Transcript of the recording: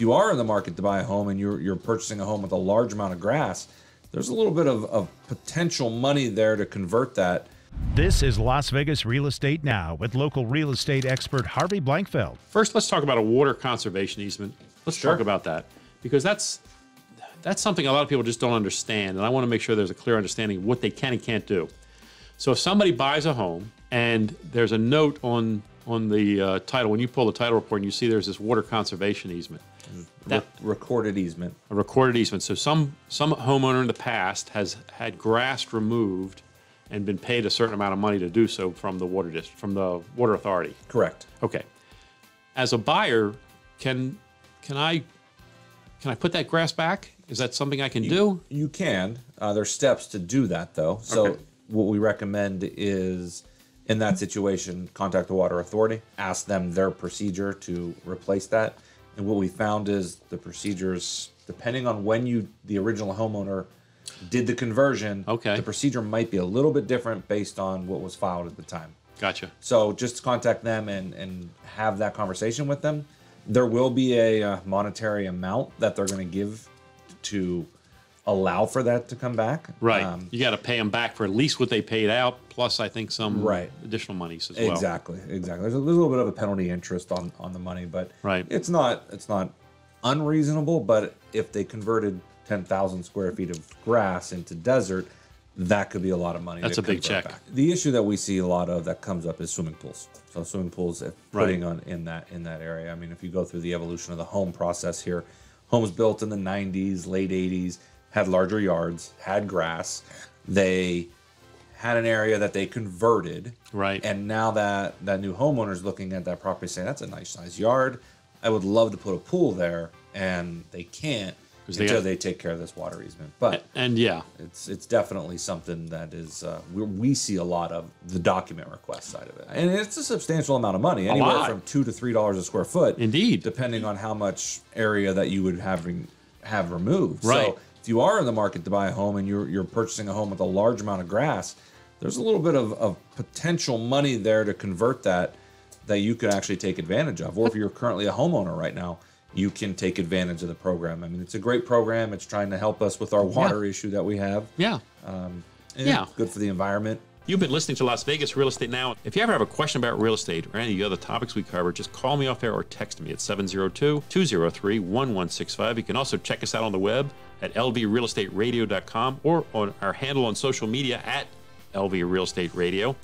if you are in the market to buy a home and you're purchasing a home with a large amount of grass, there's a little bit of potential money there to convert that. This is Las Vegas Real Estate Now with local real estate expert Harvey Blankfeld. First, let's talk about a water conservation easement. Let's talk about that, because that's something a lot of people just don't understand, and I want to make sure there's a clear understanding of what they can and can't do. So if somebody buys a home and there's a note on the title, when you pull the title report and you see there's this water conservation easement. Recorded easement. A recorded easement. So some homeowner in the past has had grass removed and been paid a certain amount of money to do so from the water district, from the water authority. Correct. Okay. As a buyer, can I put that grass back? Is that something I can do? You can. There's steps to do that, though. So what we recommend is, in that situation, contact the water authority, ask them their procedure to replace that. And what we found is the procedures, depending on when the original homeowner did the conversion, the procedure might be a little bit different based on what was filed at the time. Gotcha. So just contact them and have that conversation with them. There will be a monetary amount that they're going to give to allow for that to come back. Right. You got to pay them back for at least what they paid out, plus I think some additional monies as well. Exactly. There's a little bit of a penalty interest on the money, but it's not unreasonable. But if they converted 10,000 square feet of grass into desert, that could be a lot of money. That's a big check. Back. The issue that we see a lot of that comes up is swimming pools. So swimming pools, putting on in that area. I mean, if you go through the evolution of the home process here, homes built in the 90s, late 80s, had larger yards, had grass. They had an area that they converted. Right. And now that new homeowner is looking at that property saying, that's a nice size yard. I would love to put a pool there, and they can't until they take care of this water easement. But it's definitely something that is we see a lot of the document request side of it, and it's a substantial amount of money, anywhere from $2 to $3 a square foot, indeed, depending on how much area that you would have removed. Right. So if you are in the market to buy a home and you're purchasing a home with a large amount of grass, there's a little bit of potential money there to convert that you could actually take advantage of. Or if you're currently a homeowner right now, you can take advantage of the program. I mean, it's a great program. It's trying to help us with our water issue that we have. Good for the environment. You've been listening to Las Vegas Real Estate Now. If you ever have a question about real estate or any of the other topics we cover, just call me off air or text me at 702-203-1165. You can also check us out on the web at lvrealestateradio.com or on our handle on social media at LV Real Estate Radio.